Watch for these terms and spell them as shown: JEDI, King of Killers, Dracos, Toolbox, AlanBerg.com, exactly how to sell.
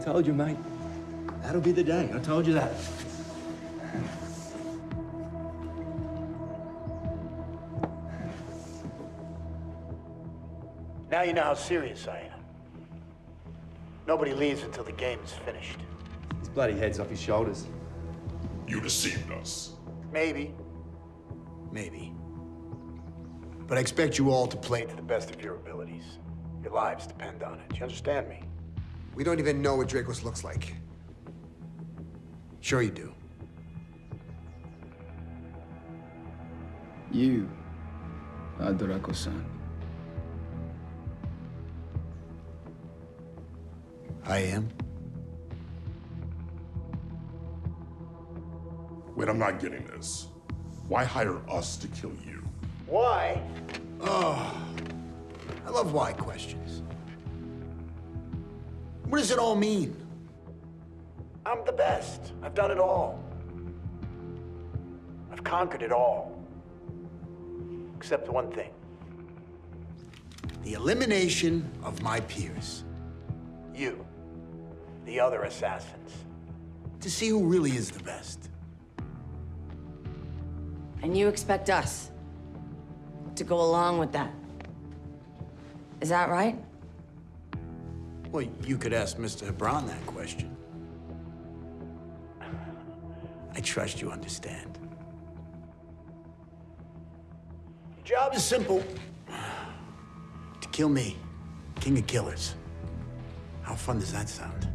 told you, mate. That'll be the day. I told you that. Now you know how serious I am. Nobody leaves until the game is finished. His bloody head's off his shoulders. You deceived us. Maybe. Maybe. But I expect you all to play to the best of your abilities. Your lives depend on it. You understand me? We don't even know what Dracos looks like. Sure you do. You are Dracos-san. I am? Wait, I'm not getting this. Why hire us to kill you? Why? Oh, I love why questions. What does it all mean? I'm the best. I've done it all. I've conquered it all. Except one thing. The elimination of my peers. You. The other assassins. To see who really is the best. And you expect us to go along with that. Is that right? Well, you could ask Mr. Hebron that question. I trust you understand. Your job is simple. To kill me, King of Killers. How fun does that sound?